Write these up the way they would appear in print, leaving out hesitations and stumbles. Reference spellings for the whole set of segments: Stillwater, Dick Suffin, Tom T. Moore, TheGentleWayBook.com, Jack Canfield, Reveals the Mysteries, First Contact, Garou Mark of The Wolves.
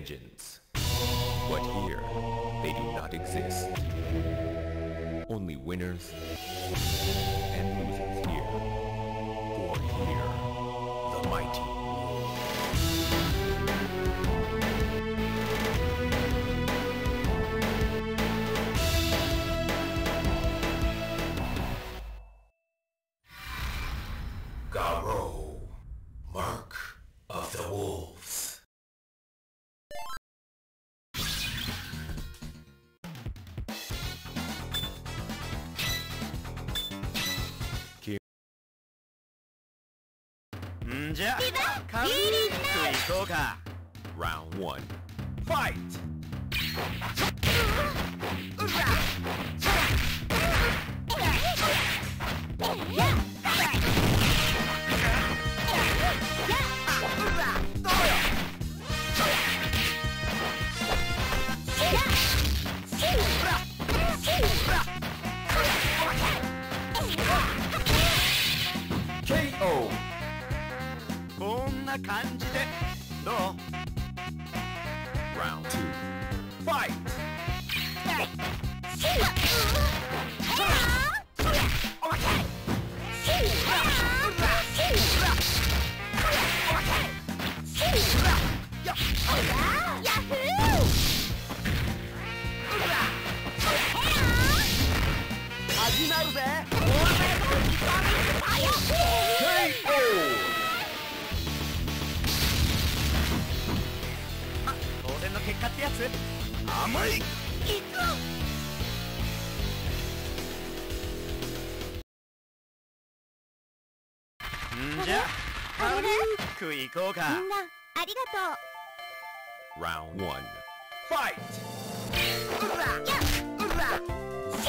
engines. But here, they do not exist. Only winners and losers here. For here, the mighty. Garou, Mark of the Wolves. Round one. Fight! KO! こんな感じでどう Round 2 Fight! 始まるぜ。当然の結果ってやつ。甘い。行く。じゃあ軽く行こうか。みんなありがとう。Round 1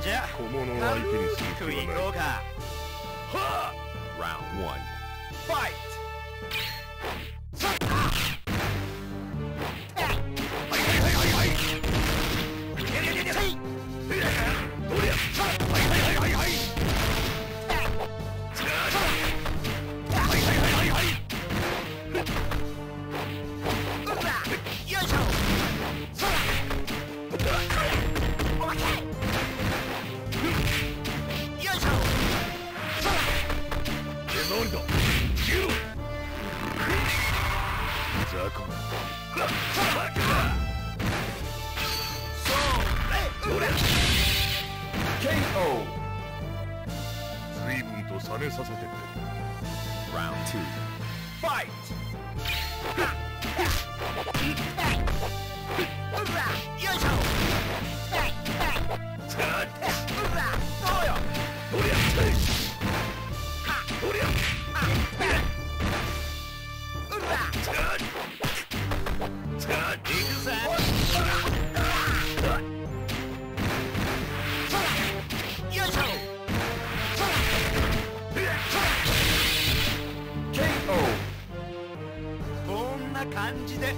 じゃあ小物を相手にする気はない。Round 1 Round 2 Fight! 感じで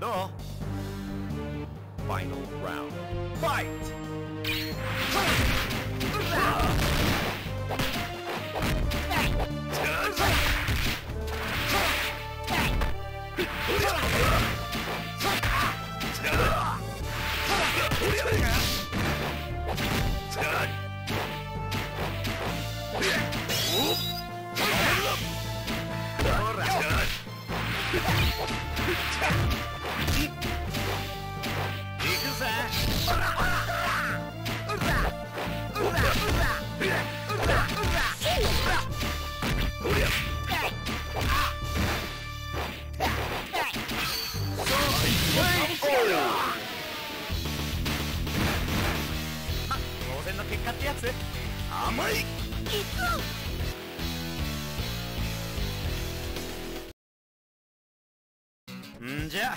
どう？ Final round. Fight! じゃあ、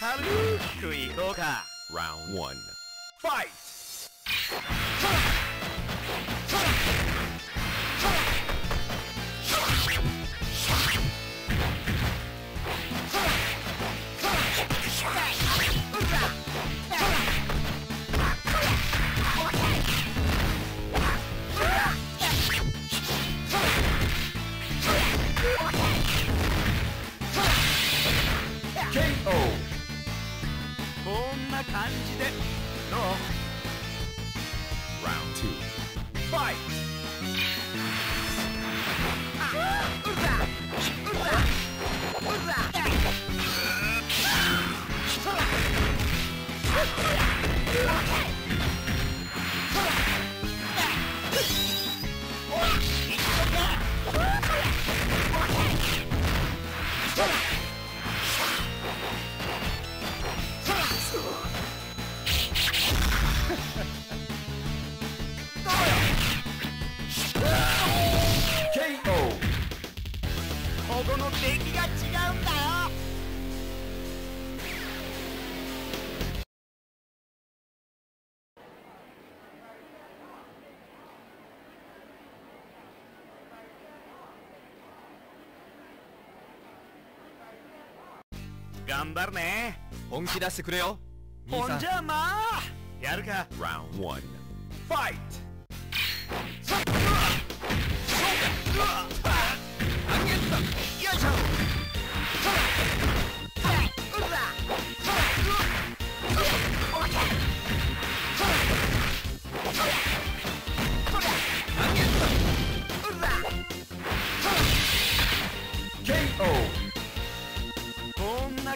軽くいこうか。了解。1、ファイト。Round one. Fight! KO! こんな感じでどう？ Round two. Fight! 頑張るね。本気出してくれよ。ほんじゃまあやるか。Round one. Fight. よいしょ。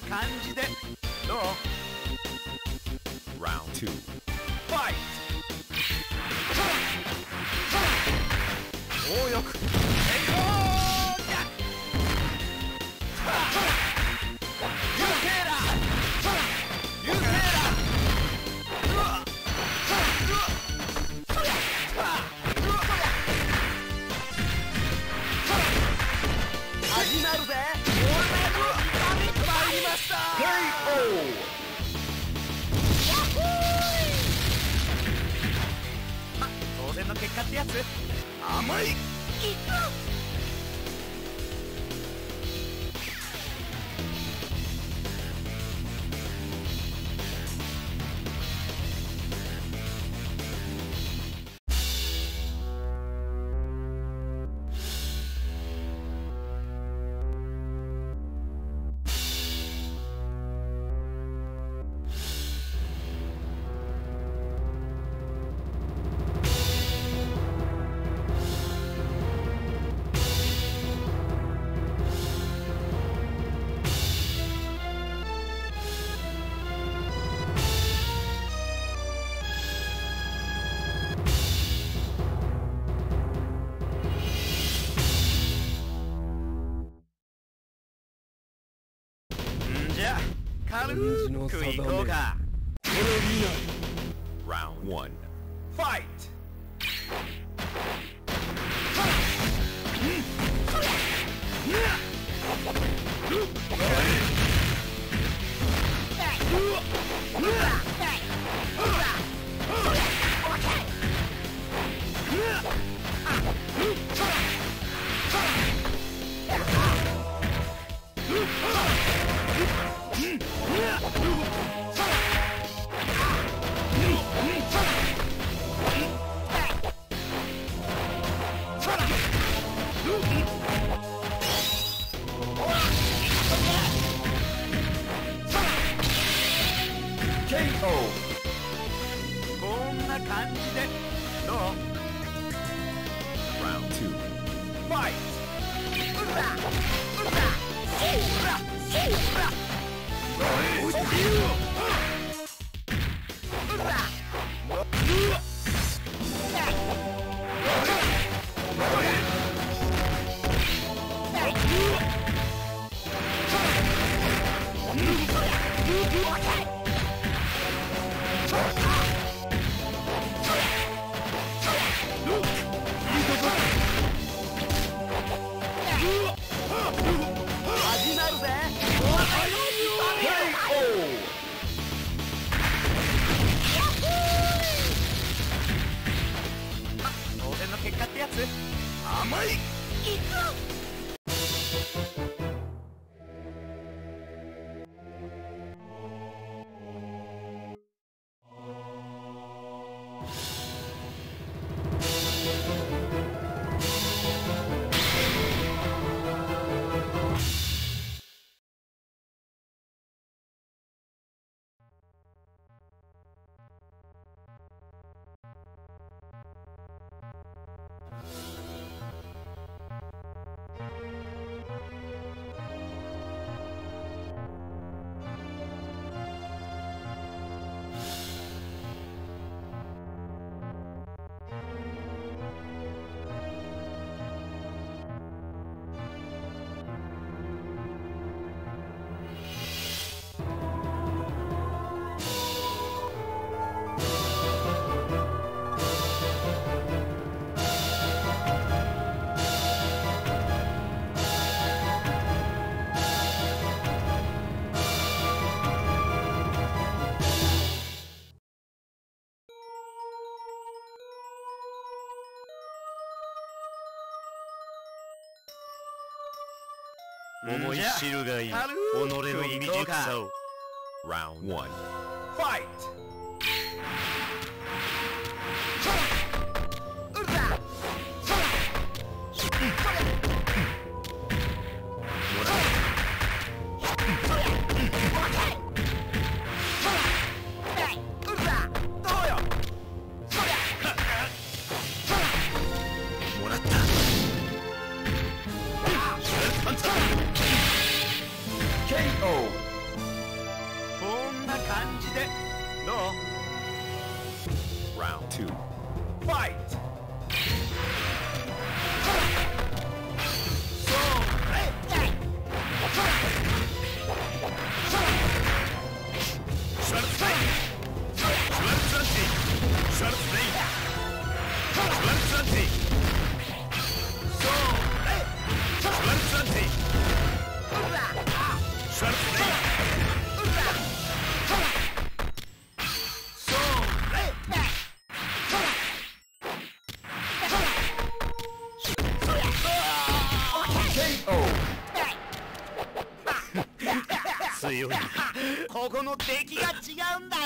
感じでどう？ Round 2 Fight！ おおよくエコーだ優勢だ優勢だうわ始まるぜの結果ってやつ甘い。軽くいこうか。Round 1 Fight！ こんな感じでどう？ Round 2 Fight！ うらうらうらうらうらうらうら甘い！ いく！思い知るがいい己の未熟さを。 Round 1 Fight！感じでどう？ Round 2 Fight! ここの出来が違うんだよ。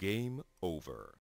Game over.